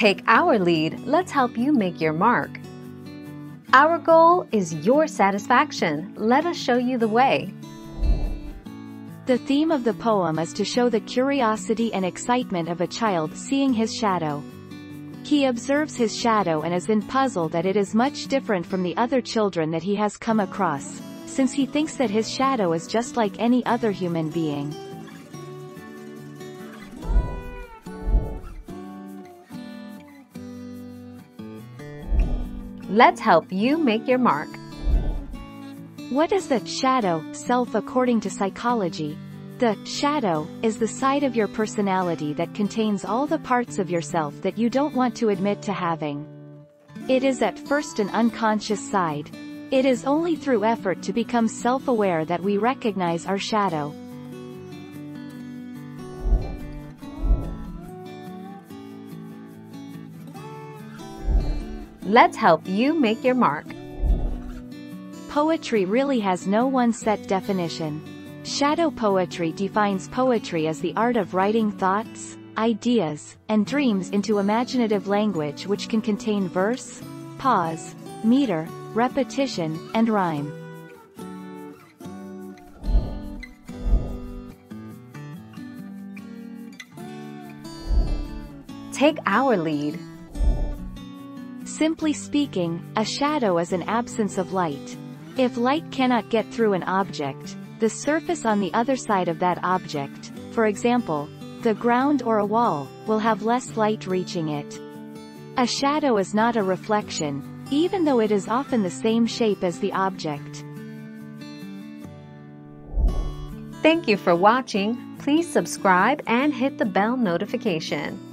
Take our lead, let's help you make your mark. Our goal is your satisfaction. Let us show you the way. The theme of the poem is to show the curiosity and excitement of a child seeing his shadow. He observes his shadow and is then puzzled that it is much different from the other children that he has come across, since he thinks that his shadow is just like any other human being. Let's help you make your mark. What is the shadow self according to psychology? The shadow is the side of your personality that contains all the parts of yourself that you don't want to admit to having. It is at first an unconscious side. It is only through effort to become self-aware that we recognize our shadow. Let's help you make your mark. Poetry really has no one set definition. Shadow poetry defines poetry as the art of writing thoughts, ideas, and dreams into imaginative language which can contain verse, pause, meter, repetition, and rhyme. Take our lead. Simply speaking, a shadow is an absence of light. If light cannot get through an object, the surface on the other side of that object, for example, the ground or a wall, will have less light reaching it. A shadow is not a reflection, even though it is often the same shape as the object. Thank you for watching. Please subscribe and hit the bell notification.